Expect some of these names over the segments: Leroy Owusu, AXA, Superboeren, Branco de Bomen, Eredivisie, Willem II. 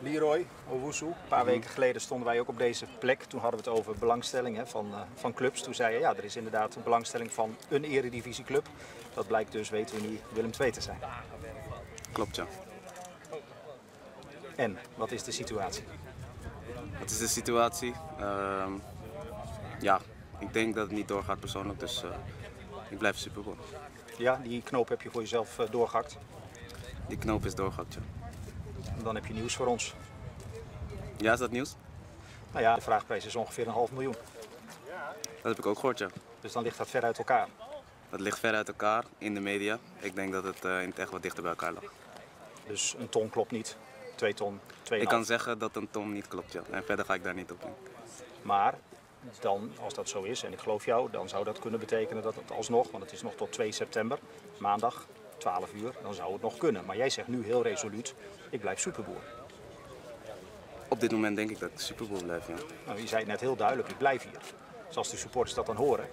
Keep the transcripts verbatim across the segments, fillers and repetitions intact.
Leroy Owusu. Een paar mm-hmm. weken geleden stonden wij ook op deze plek. Toen hadden we het over belangstelling hè, van, uh, van clubs. Toen zei je, ja, er is inderdaad een belangstelling van een eredivisieclub. Dat blijkt dus, weten we niet, Willem twee te zijn. Klopt, ja. En, wat is de situatie? Wat is de situatie? Uh, ja, ik denk dat het niet doorgaat persoonlijk, dus uh, ik blijf Superboeren. Ja, die knoop heb je voor jezelf uh, doorgehakt? Die knoop is doorgehakt, ja. En dan heb je nieuws voor ons. Ja, is dat nieuws? Nou ja, de vraagprijs is ongeveer een half miljoen. Dat heb ik ook gehoord, ja. Dus dan ligt dat ver uit elkaar? Dat ligt ver uit elkaar in de media. Ik denk dat het uh, in het echt wat dichter bij elkaar lag. Dus een ton klopt niet? Twee ton, twee ik kan zeggen dat een ton niet klopt, ja. En verder ga ik daar niet op in. Maar dan, als dat zo is, en ik geloof jou, dan zou dat kunnen betekenen dat het alsnog, want het is nog tot twee september, maandag, twaalf uur, dan zou het nog kunnen. Maar jij zegt nu heel resoluut, ik blijf Superboer. Op dit moment denk ik dat ik Superboer blijf, ja. Nou, je zei het net heel duidelijk, ik blijf hier. Dus als de supporters dat dan horen?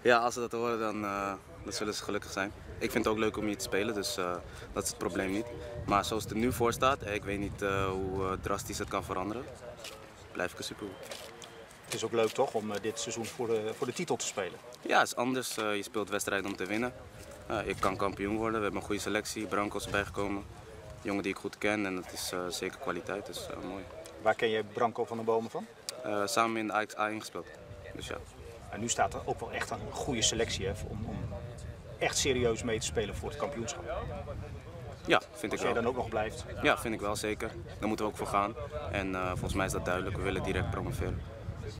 Ja, als ze dat horen, dan, uh, dan zullen ze gelukkig zijn. Ik vind het ook leuk om hier te spelen, dus uh, dat is het probleem niet. Maar zoals het er nu voor staat, ik weet niet uh, hoe uh, drastisch het kan veranderen, blijf ik een Superboer. Het is ook leuk toch om uh, dit seizoen voor de, voor de titel te spelen? Ja, het is anders. Uh, je speelt wedstrijden om te winnen. Uh, ik kan kampioen worden, we hebben een goede selectie, Branco is bijgekomen. Jongen die ik goed ken en dat is uh, zeker kwaliteit, dus uh, mooi. Waar ken je Branco van de Bomen van? Uh, samen in de A X A ingespeeld. Dus, ja. En nu staat er ook wel echt een goede selectie hè, om, om echt serieus mee te spelen voor het kampioenschap. Ja, vind ik wel. Als jij dan ook nog blijft? Ja, vind ik wel zeker. Daar moeten we ook voor gaan. En uh, volgens mij is dat duidelijk, we willen direct promoveren.